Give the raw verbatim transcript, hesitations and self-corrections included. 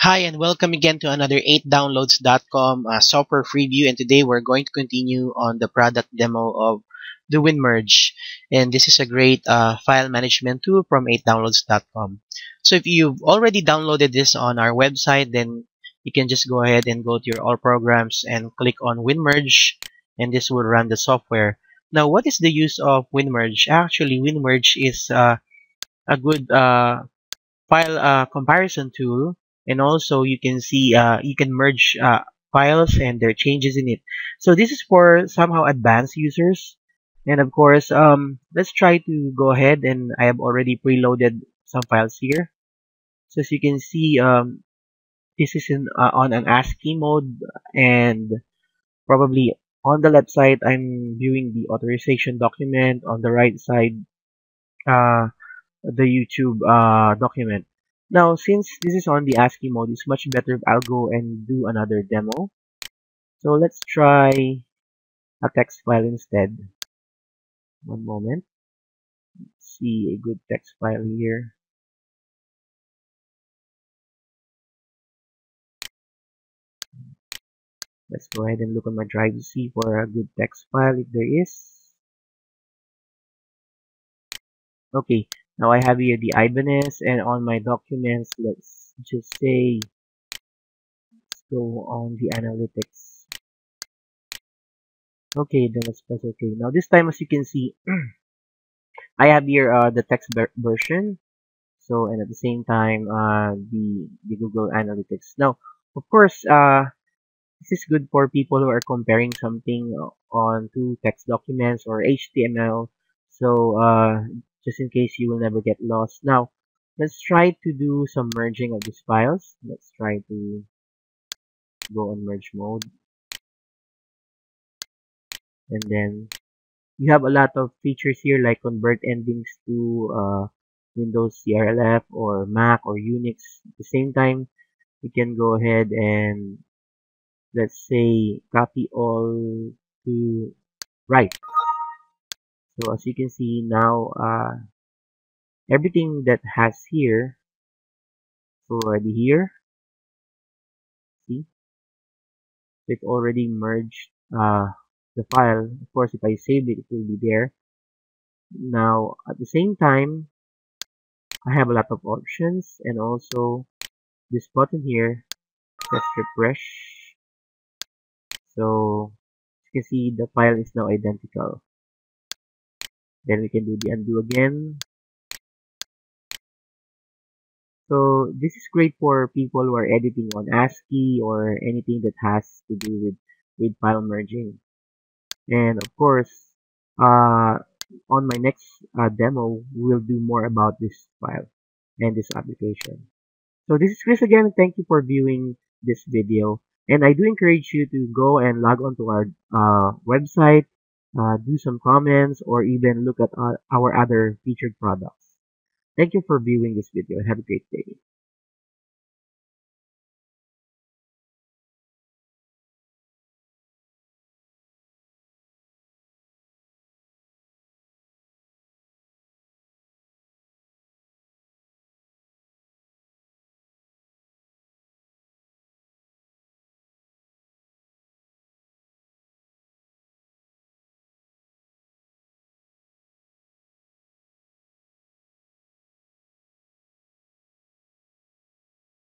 Hi and welcome again to another eight downloads dot com uh, software preview, and today we're going to continue on the product demo of the WinMerge, and this is a great uh, file management tool from eight downloads dot com. So if you've already downloaded this on our website, then you can just go ahead and go to your all programs and click on WinMerge, and this will run the software. Now, what is the use of WinMerge? Actually, WinMerge is uh, a good uh, file uh, comparison tool. And also, you can see uh, you can merge uh, files and their changes in it. So this is for somehow advanced users. And of course, um, let's try to go ahead, and I have already preloaded some files here. So as you can see, um, this is in, uh, on an ASCII mode, and probably on the left side, I'm viewing the authorization document. On the right side, uh, the YouTube uh, document. Now, since this is on the ASCII mode, it's much better if I'll go and do another demo. So let's try a text file instead. One moment. Let's see a good text file here. Let's go ahead and look on my drive to see for a good text file if there is. Okay. Now I have here the Ibanez, and on my documents, let's just say, let's go on the analytics. Okay, then let's press OK. Now this time, as you can see, I have here uh, the text version. So, and at the same time, uh, the, the Google Analytics. Now, of course, uh, this is good for people who are comparing something on two text documents or H T M L. So, uh, just in case you will never get lost. Now, let's try to do some merging of these files. Let's try to go on merge mode. And then, you have a lot of features here like convert endings to uh, Windows C R L F or Mac or Unix. At the same time, you can go ahead and, let's say, copy all to right. So as you can see now, uh, everything that has here is already here. See, it already merged uh, the file. Of course, if I save it, it will be there. Now, at the same time, I have a lot of options, and also this button here. Let's refresh. So you can see the file is now identical. Then we can do the undo again. So this is great for people who are editing on ASCII or anything that has to do with, with file merging. And of course, uh, on my next uh, demo, we'll do more about this file and this application. So this is Chris again. Thank you for viewing this video. And I do encourage you to go and log on to our uh, website. Uh, do some comments, or even look at our, our other featured products. Thank you for viewing this video. Have a great day.